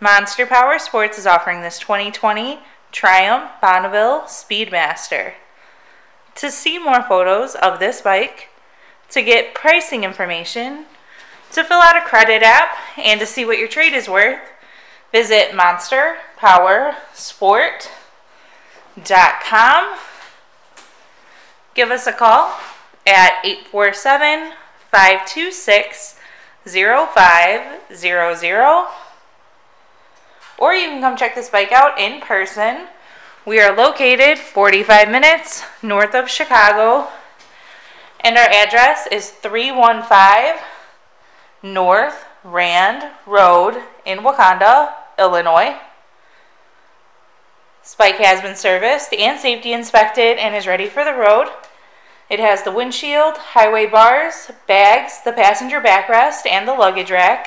Monster Power Sports is offering this 2020 Triumph Bonneville Speedmaster. To see more photos of this bike, to get pricing information, to fill out a credit app, and to see what your trade is worth, visit MonsterPowerSport.com. Give us a call at 847-526-0500. Or you can come check this bike out in person. We are located 45 minutes north of Chicago, and our address is 315 North Rand Road in Wakanda, Illinois. This bike has been serviced and safety inspected and is ready for the road. It has the windshield, highway bars, bags, the passenger backrest, and the luggage rack.